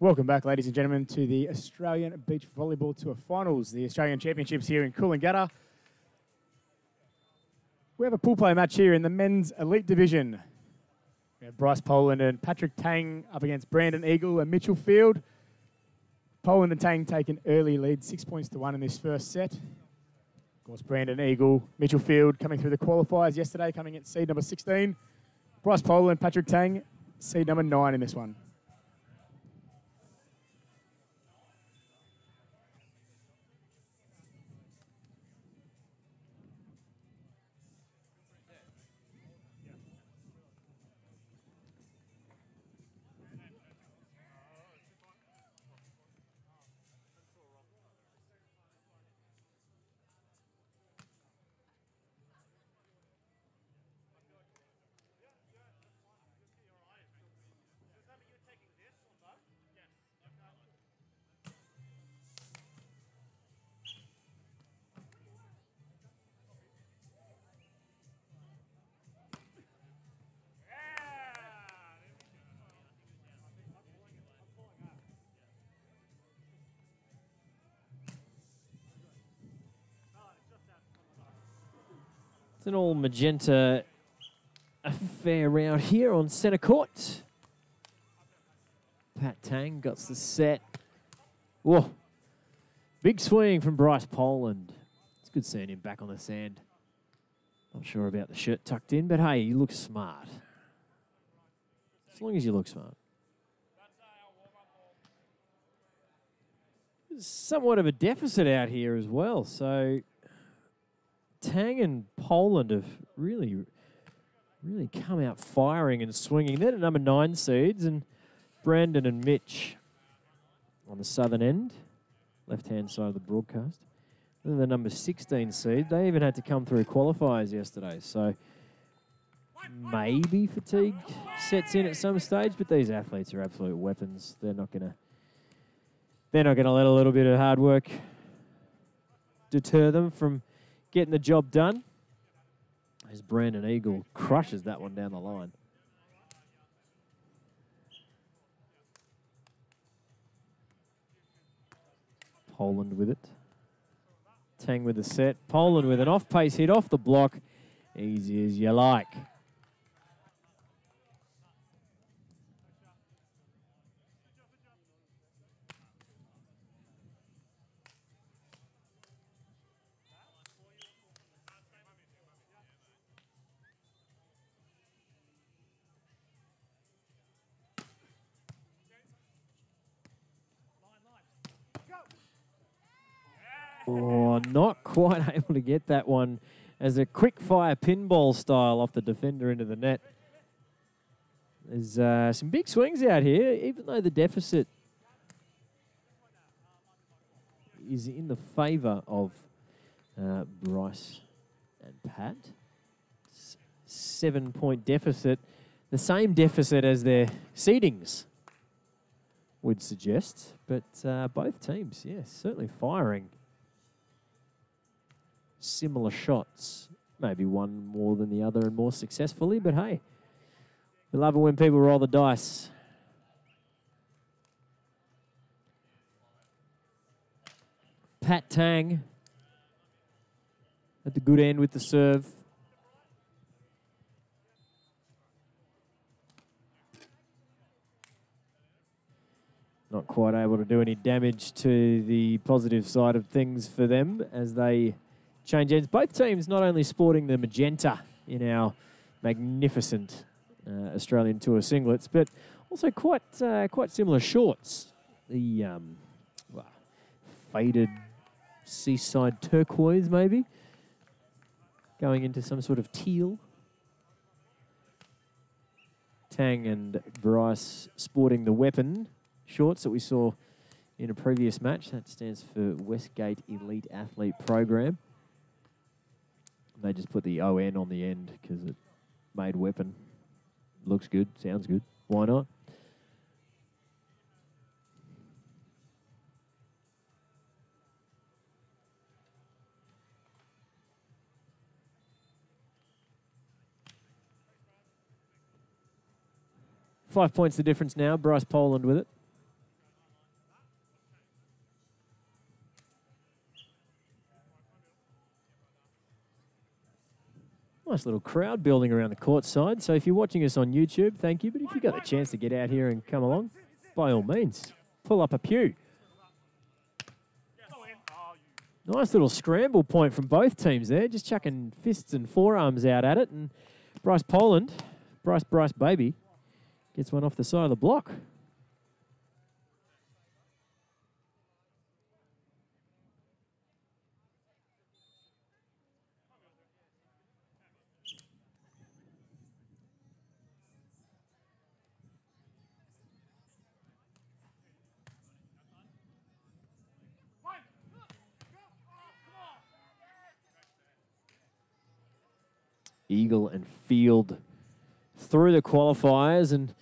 Welcome back, ladies and gentlemen, to the Australian Beach Volleyball Tour Finals, the Australian Championships here in Coolangatta. We have a pool play match here in the men's elite division. We have Bryce Poland and Patrick Tang up against Brandon Eagle and Mitchell Field. Poland and Tang take an early lead, 6-1 in this first set. Of course, Brandon Eagle, Mitchell Field coming through the qualifiers yesterday, coming at seed number 16. Bryce Poland, Patrick Tang, seed number 9 in this one. An all magenta affair round here on centre court. Pat Tang got the set. Whoa. Big swing from Bryce Poland. It's good seeing him back on the sand. Not sure about the shirt tucked in, but hey, you look smart. As long as you look smart. There's somewhat of a deficit out here as well, so Tang and Poland have really come out firing and swinging. They're the number 9 seeds, and Brandon and Mitch on the southern end, left-hand side of the broadcast. They're the number 16 seed. They even had to come through qualifiers yesterday, so maybe fatigue sets in at some stage, but these athletes are absolute weapons. They're not gonna let a little bit of hard work deter them from getting the job done, as Brandon Eagle crushes that one down the line. Poland with it. Tang with the set. Poland with an off-pace hit off the block. Easy as you like. Oh, not quite able to get that one as a quick-fire pinball style off the defender into the net. There's some big swings out here, even though the deficit is in the favour of Bryce and Pat. 7-point deficit, the same deficit as their seedings would suggest, but both teams, yes, certainly firing similar shots, maybe one more than the other and more successfully, but hey, we love it when people roll the dice. Pat Tang at the good end with the serve. Not quite able to do any damage to the positive side of things for them as they change ends. Both teams not only sporting the magenta in our magnificent Australian Tour singlets, but also quite similar shorts. The well, faded seaside turquoise, maybe, going into some sort of teal. Tang and Bryce sporting the weapon shorts that we saw in a previous match. That stands for Westgate Elite Athlete Program. They just put the O-N on the end because it made weapon. Looks good, sounds good. Why not? Five points the difference now. Bryce Poland with it. nice little crowd building around the court side. So if you're watching us on YouTube, thank you. But if you got a chance to get out here and come along, by all means, pull up a pew. Nice little scramble point from both teams there, just chucking fists and forearms out at it. And Bryce Poland, Bryce baby, gets one off the side of the block. Eagle and Field through the qualifiers and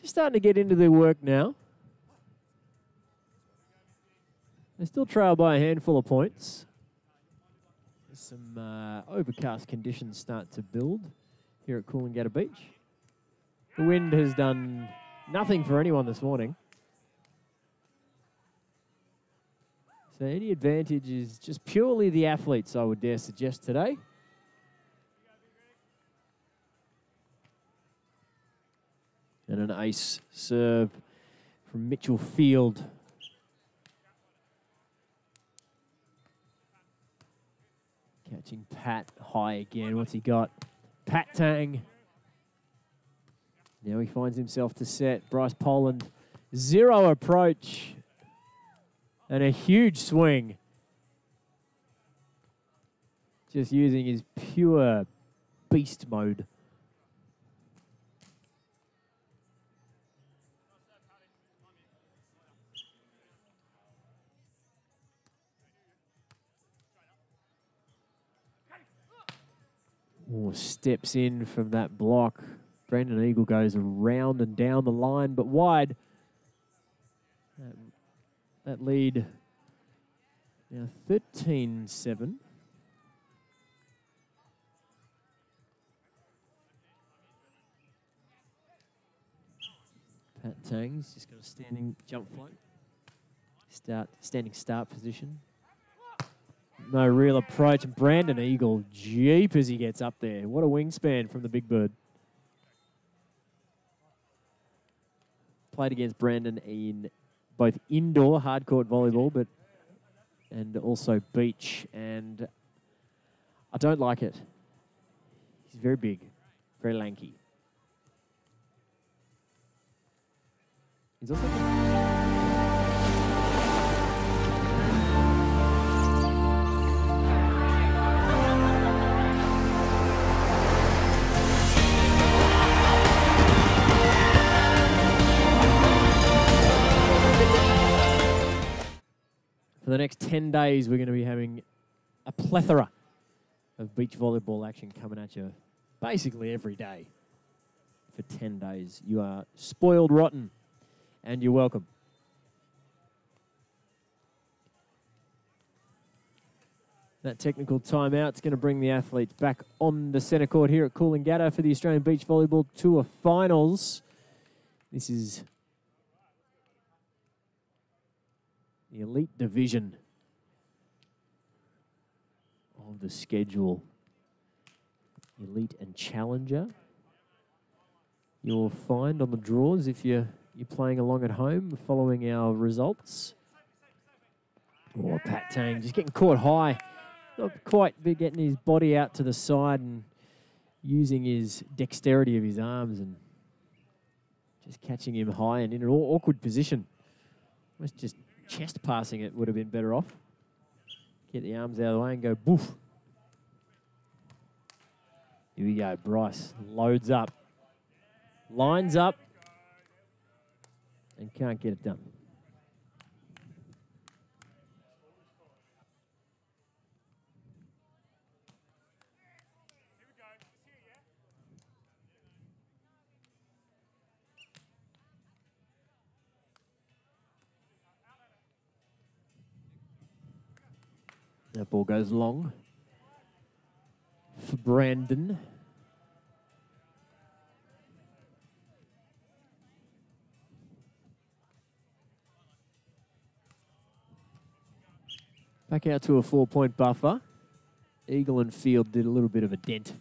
just starting to get into their work now. They still trail by a handful of points. Some overcast conditions start to build here at Coolangatta Beach. The wind has done nothing for anyone this morning. So any advantage is just purely the athletes, I would dare suggest today. And an ace serve from Mitchell Field. Catching Pat high again. What's he got? Pat Tang. Now he finds himself to set. Bryce Poland, zero approach. And a huge swing. Just using his pure beast mode. Ooh, steps in from that block. Brandon Eagle goes around and down the line, but wide. That lead now 13-7. Pat Tang's just got a standing jump float. Standing start position. No real approach. Brandon Eagle, jeep as he gets up there. What a wingspan from the big bird. Played against Brandon in both indoor hardcourt volleyball, and also beach. And I don't like it. He's very big, very lanky. He's also good. For the next 10 days, we're going to be having a plethora of beach volleyball action coming at you basically every day for 10 days. You are spoiled rotten, and you're welcome. That technical timeout's going to bring the athletes back on the centre court here at Coolangatta for the Australian Beach Volleyball Tour Finals. This is the elite division of the schedule. Elite and Challenger. You'll find on the draws, if you're playing along at home, following our results. Oh, Pat Tang just getting caught high. Not quite getting his body out to the side and using his dexterity of his arms and just catching him high and in an awkward position. Almost just chest passing it would have been better off. Get the arms out of the way and go boof. Here we go. Bryce loads up. Lines up. And can't get it done. That ball goes long for Brandon. Back out to a 4-point buffer. Eagle and Field did a little bit of a dent.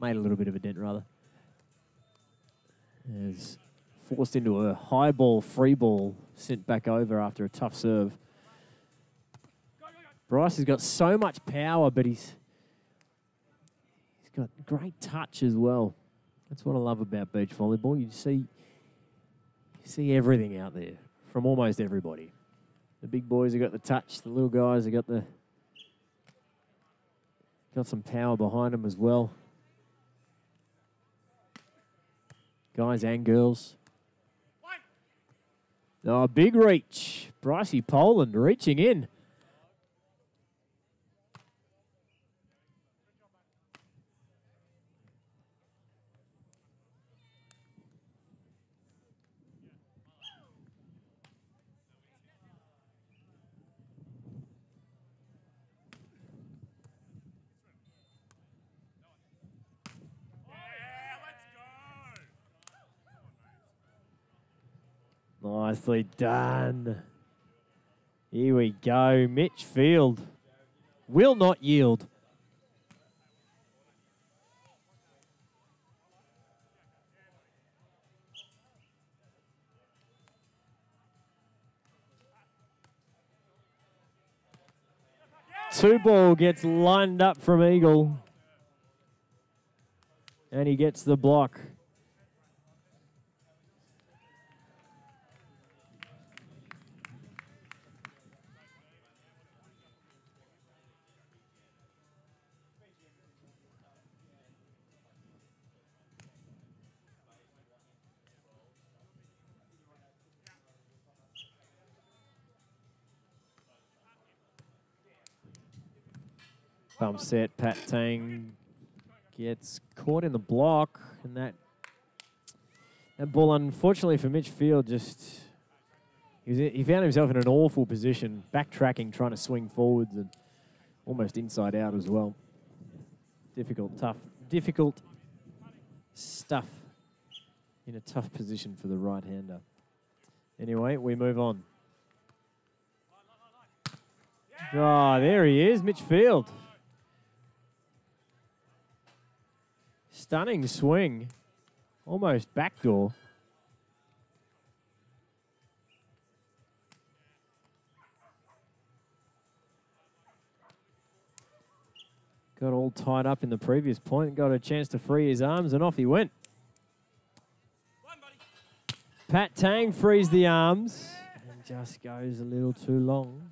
Made a little bit of a dent, rather. As forced into a high ball, free ball, sent back over after a tough serve. Bryce has got so much power, but he's got great touch as well. That's what I love about beach volleyball. You see everything out there from almost everybody. The big boys have got the touch. The little guys have got the... Got some power behind them as well. Guys and girls. Oh, big reach. Brycey Poland reaching in. Nicely done. Here we go. Mitch Field will not yield. Two ball gets lined up from Eagle. And he gets the block. Bump set, Pat Tang gets caught in the block, and that ball, unfortunately for Mitch Field, just he found himself in an awful position, backtracking, trying to swing forwards, and almost inside out as well. Difficult, tough, difficult stuff in a tough position for the right-hander. Anyway, we move on. Oh, there he is, Mitch Field. Stunning swing, almost backdoor. Got all tied up in the previous point, got a chance to free his arms, and off he went. Pat Tang frees the arms and just goes a little too long.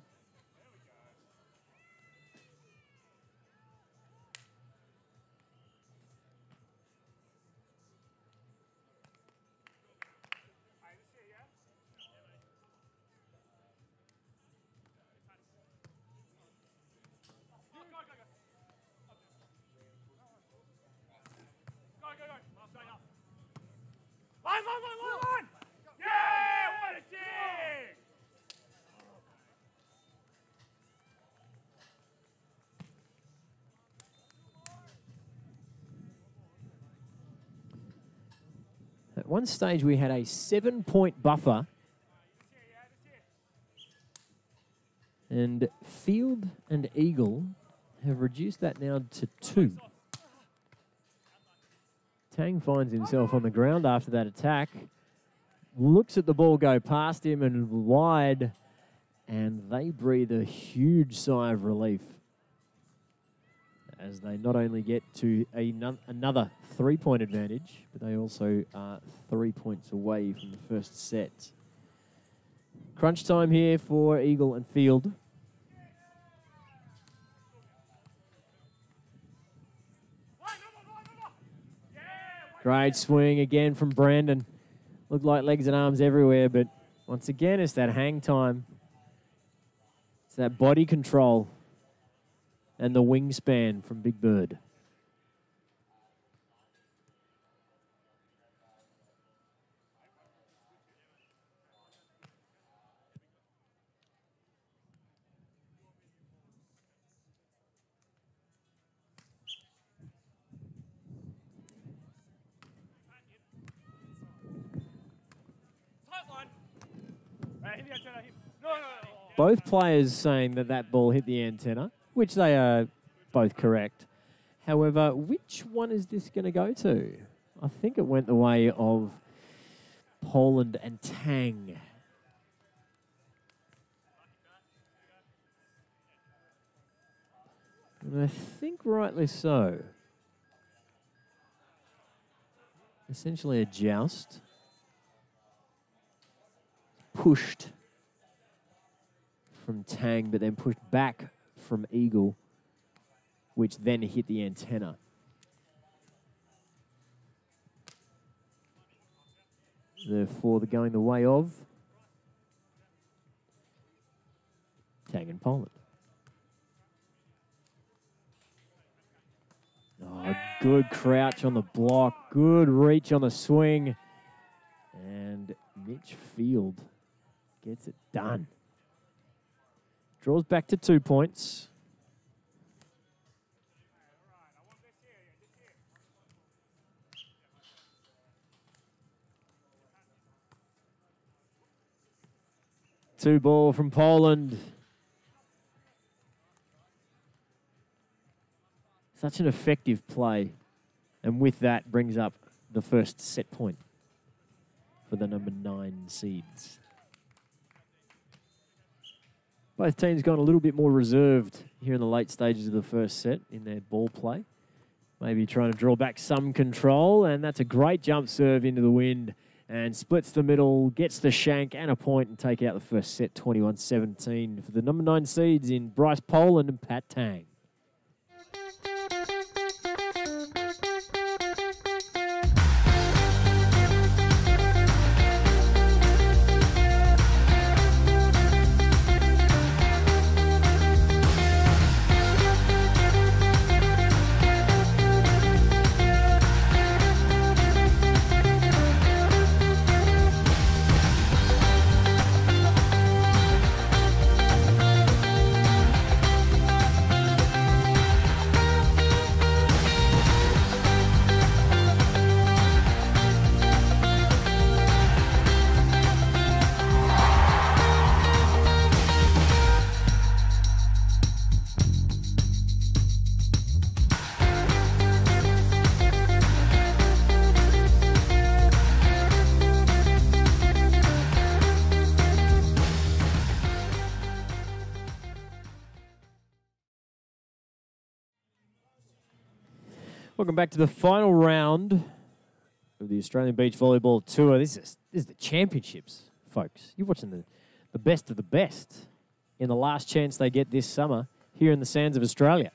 At one stage, we had a 7-point buffer. And Field and Eagle have reduced that now to 2. Tang finds himself on the ground after that attack. Looks at the ball go past him and wide. And they breathe a huge sigh of relief as they not only get to another 3-point advantage, but they also are 3 points away from the first set. Crunch time here for Eagle and Field. Great swing again from Brandon. Looked like legs and arms everywhere, but once again, it's that hang time. It's that body control. And the wingspan from Big Bird. Both players saying that that ball hit the antenna, which they are both correct. However, which one is this going to go to? I think it went the way of Poland and Tang. And I think rightly so. Essentially a joust. Pushed from Tang, but then pushed back from Eagle, which then hit the antenna. Therefore, they're going the way of Tang and Poland. Oh, good crouch on the block. Good reach on the swing. And Mitch Field gets it done. Draws back to 2 points. Two ball from Poland. Such an effective play. And with that brings up the first set point for the number 9 seeds. Both teams gone a little bit more reserved here in the late stages of the first set in their ball play. Maybe trying to draw back some control, and that's a great jump serve into the wind and splits the middle, gets the shank and a point and take out the first set, 21-17 for the number 9 seeds in Bryce Poland and Pat Tang. Welcome back to the final round of the Australian Beach Volleyball Tour. This is the championships, folks. You're watching the best of the best in the last chance they get this summer here in the sands of Australia.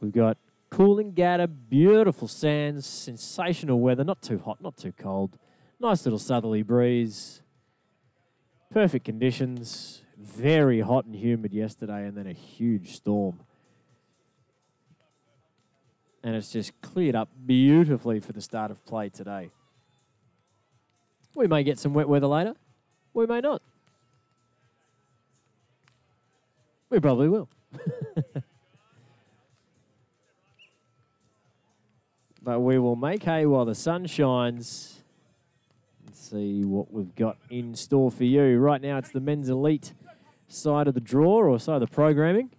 We've got Coolangatta, beautiful sands, sensational weather, not too hot, not too cold. Nice little southerly breeze. Perfect conditions, very hot and humid yesterday and then a huge storm. And it's just cleared up beautifully for the start of play today. We may get some wet weather later. We may not. We probably will. But we will make hay while the sun shines and see what we've got in store for you. Right now it's the men's elite side of the draw or side of the programming.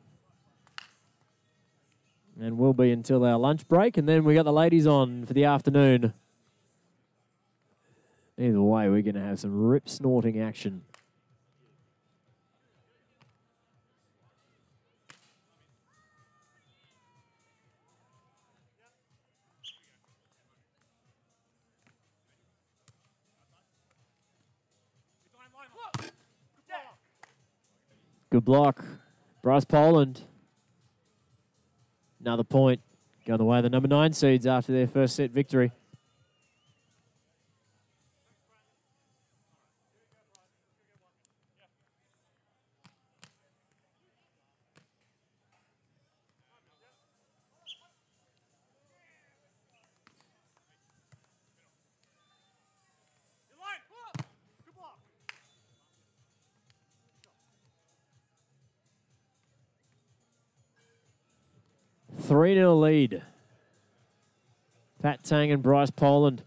And we'll be until our lunch break, and then we got the ladies on for the afternoon. Either way, we're going to have some rip-snorting action. Good block. Bryce Poland. Another point going the way of the number 9 seeds after their first set victory. Three-nil lead. Pat Tang and Bryce Poland.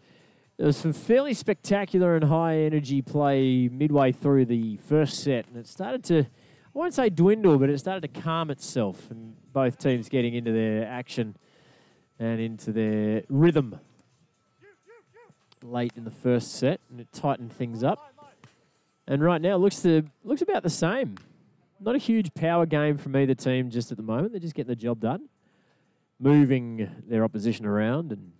There was some fairly spectacular and high-energy play midway through the first set, and it started to, I won't say dwindle, but it started to calm itself, and both teams getting into their action and into their rhythm late in the first set, and it tightened things up. And right now, it looks about the same. Not a huge power game from either team just at the moment. They're just getting the job done, moving their opposition around. And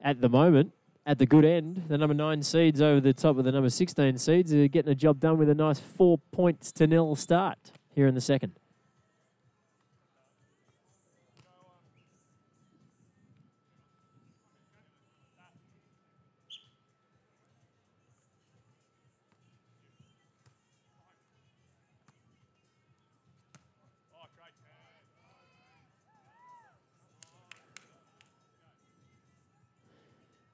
at the moment, at the good end, the number 9 seeds over the top of the number 16 seeds are getting the job done with a nice 4-0 start here in the second.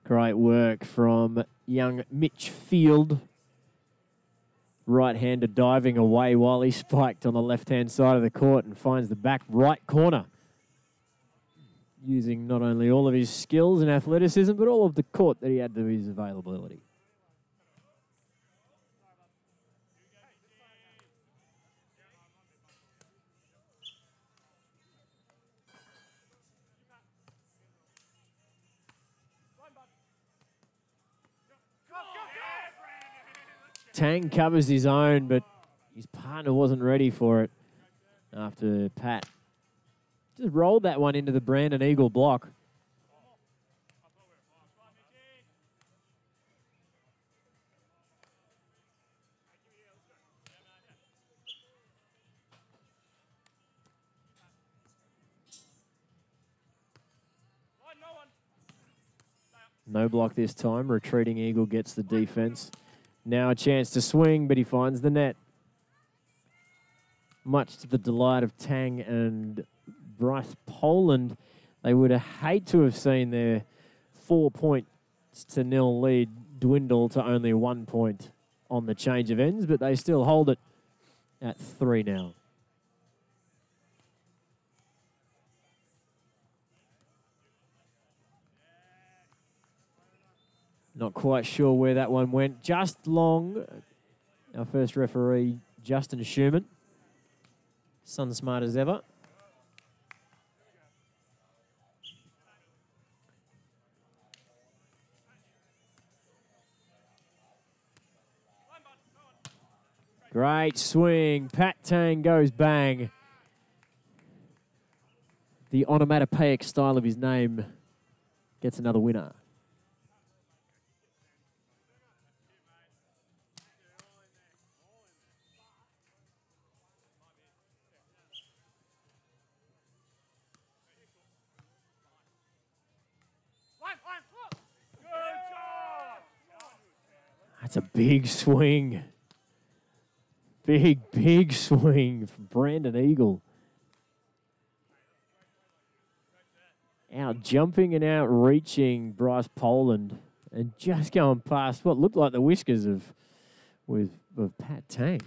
Great work from young Mitch Field. Right-hander diving away while he spiked on the left-hand side of the court and finds the back right corner. Using not only all of his skills and athleticism, but all of the court that he had to his availability. Tang covers his own, but his partner wasn't ready for it after Pat just rolled that one into the Brandon Eagle block. No block this time. Retreating Eagle gets the defense. Now a chance to swing, but he finds the net. Much to the delight of Tang and Bryce Poland. They would have hated to have seen their 4-0 lead dwindle to only 1 point on the change of ends, but they still hold it at 3 now. Not quite sure where that one went. Just long. Our first referee, Justin Schumann. Sun smart as ever. Great swing. Pat Tang goes bang. The onomatopoeic style of his name gets another winner. It's a big swing. Big swing from Brandon Eagle. Out jumping and out reaching Bryce Poland and just going past what looked like the whiskers of Pat Tang.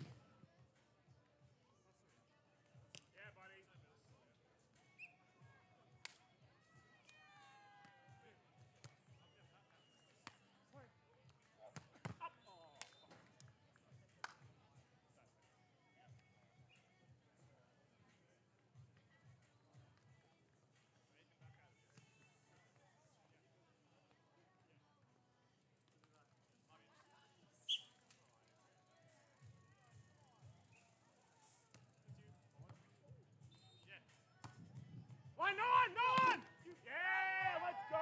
No one! Yeah, let's go!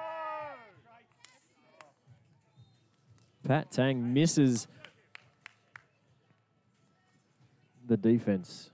Pat Tang misses the defense.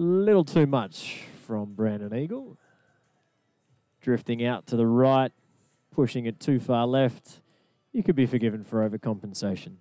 Little too much from Brandon Eagle. Drifting out to the right, pushing it too far left. You could be forgiven for overcompensation.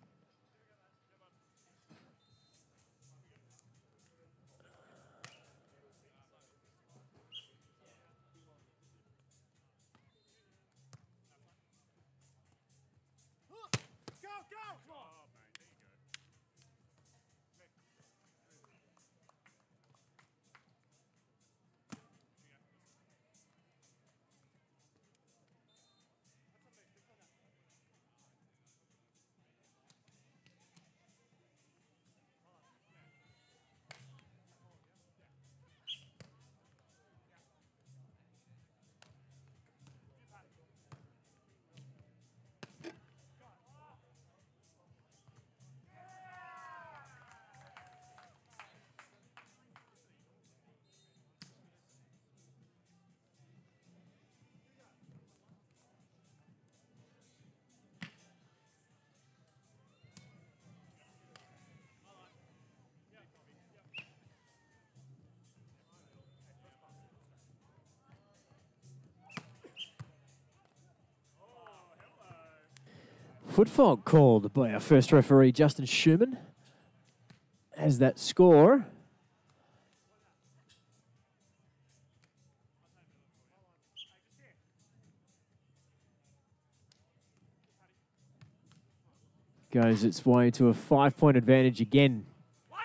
Foot fault called by our first referee, Justin Schumann, as that score. Goes its way to a 5-point advantage again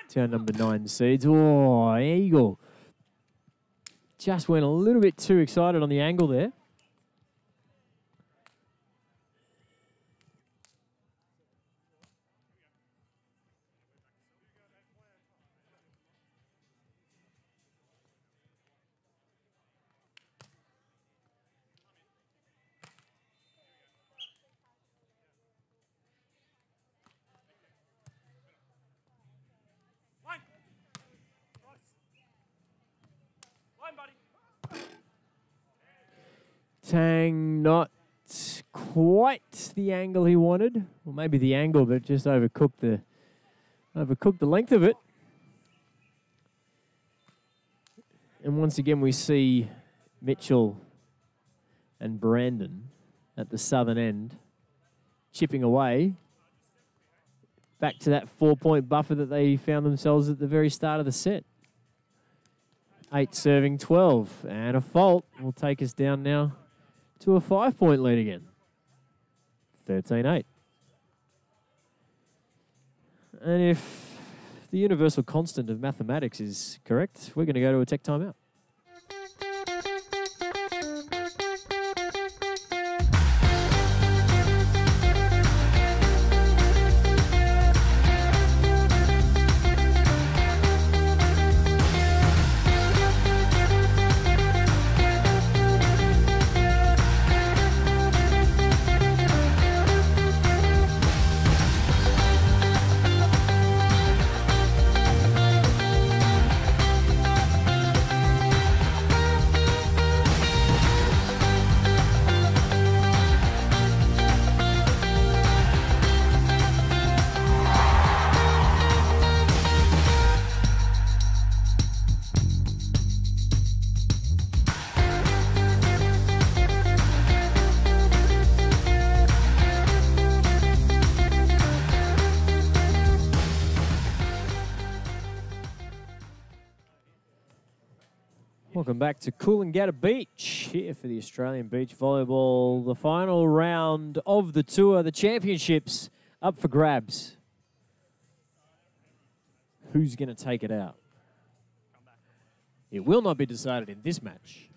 to our number 9 seeds. Oh, Eagle. Just went a little bit too excited on the angle there. Tang, not quite the angle he wanted. Well, maybe the angle, but just overcooked the length of it. And once again, we see Mitchell and Brandon at the southern end chipping away back to that 4-point buffer that they found themselves at the very start of the set. 8 serving 12, and a fault will take us down now to a 5-point lead again. 13-8. And if the universal constant of mathematics is correct, we're going to go to a tech timeout. Welcome back to Coolangatta Beach here for the Australian Beach Volleyball. The final round of the tour, the championships up for grabs. Who's going to take it out? It will not be decided in this match.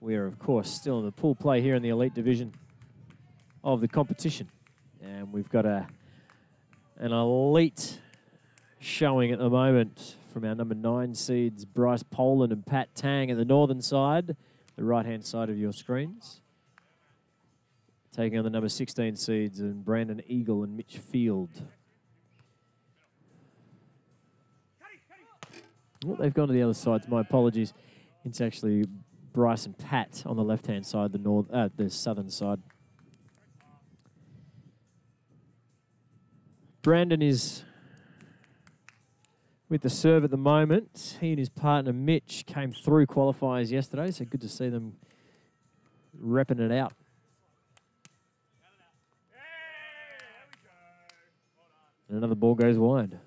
We are, of course, still in the pool play here in the elite division of the competition. And we've got an elite showing at the moment from our number 9 seeds, Bryce Poland and Pat Tang at the northern side, the right-hand side of your screens. Taking on the number 16 seeds and Brandon Eagle and Mitch Field. Oh, they've gone to the other sides, my apologies. It's actually Bryce and Pat on the left-hand side, the southern side. Brandon is with the serve at the moment. He and his partner Mitch came through qualifiers yesterday, so good to see them repping it out. And another ball goes wide.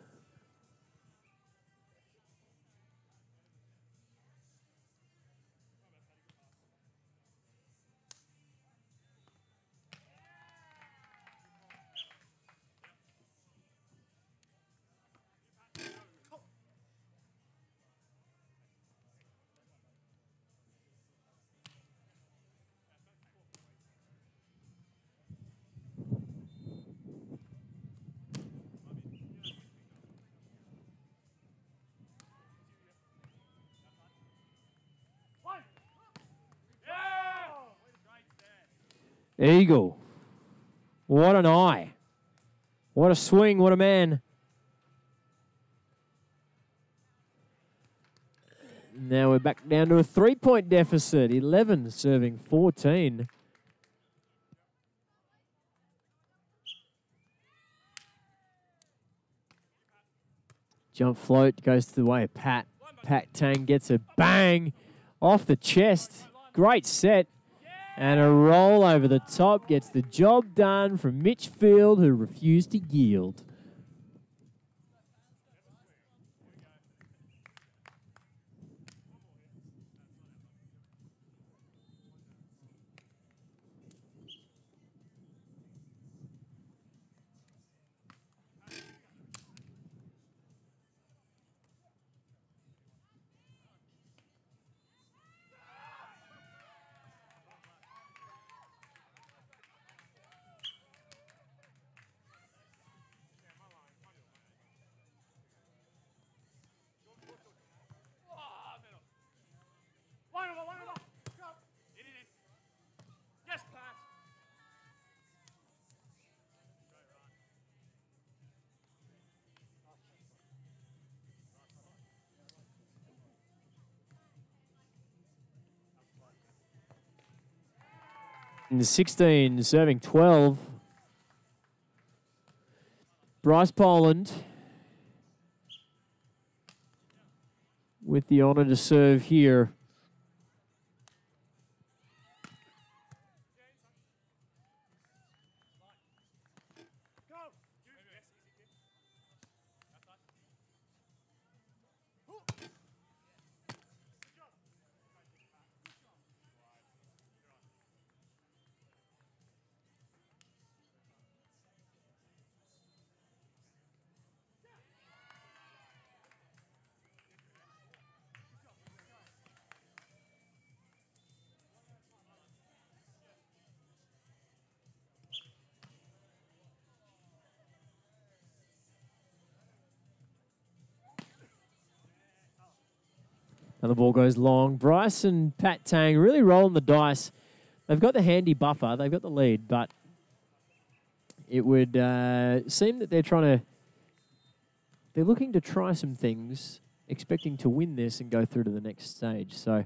Eagle. What an eye. What a swing. What a man. Now we're back down to a three-point deficit. 11 serving 14. Jump float goes to the way of Pat. Pat Tang gets a bang off the chest. Great set. And a roll over the top gets the job done from Mitch Field, who refused to yield. And 16, serving 12. Bryce Poland with the honor to serve here. And the ball goes long. Bryce and Pat Tang really rolling the dice. They've got the handy buffer. They've got the lead, but it would seem that they're looking to try some things, expecting to win this and go through to the next stage. So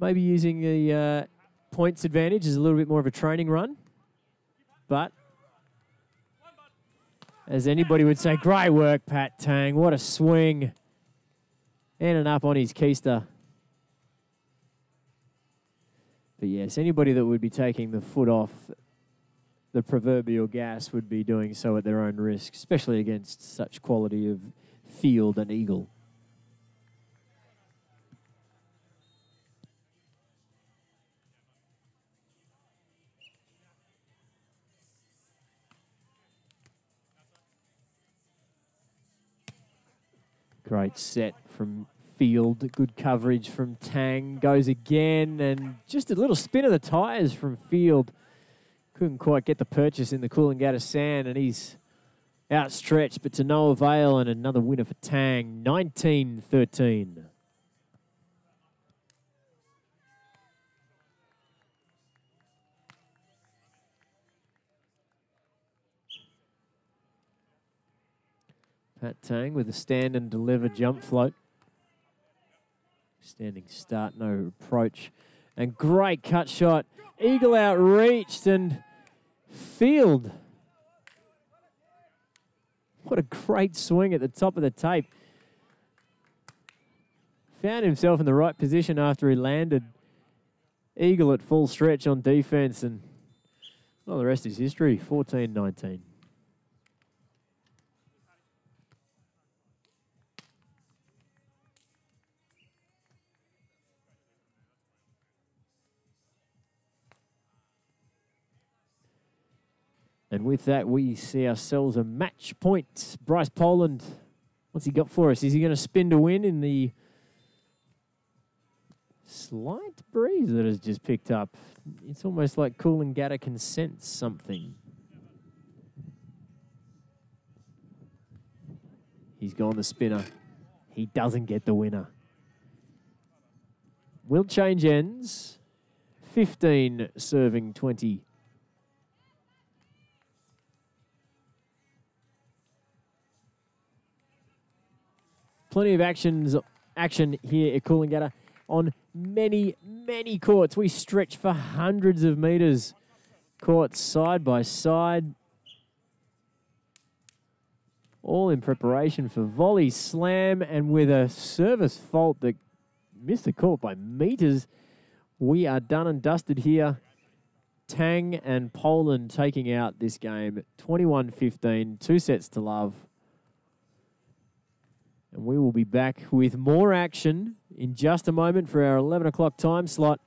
maybe using the points advantage is a little bit more of a training run, but as anybody would say, great work, Pat Tang. What a swing. And an up on his keister. But yes, anybody that would be taking the foot off the proverbial gas would be doing so at their own risk, especially against such quality of Field and Eagle. Great set from Field, good coverage from Tang, goes again, and just a little spin of the tyres from Field. Couldn't quite get the purchase in the Coolangatta sand, and he's outstretched, but to no avail, and another winner for Tang, 19-13. Pat Tang with a stand and deliver jump float. Standing start, no approach. And great cut shot. Eagle outreached and Field. What a great swing at the top of the tape. found himself in the right position after he landed. Eagle at full stretch on defense, and well, the rest is history, 14-19. And with that, we see ourselves a match point. Bryce Poland, what's he got for us? Is he going to spin to win in the slight breeze that has just picked up? It's almost like Coolangatta can sense something. He's gone the spinner. He doesn't get the winner. We'll change ends. 15 serving 20. Plenty of action here at Coolangatta on many, many courts. We stretch for hundreds of metres. Courts side by side. All in preparation for volley slam, and with a service fault that missed the court by metres, we are done and dusted here. Tang and Poland taking out this game, 21-15, 2 sets to love. And we will be back with more action in just a moment for our 11 o'clock time slot.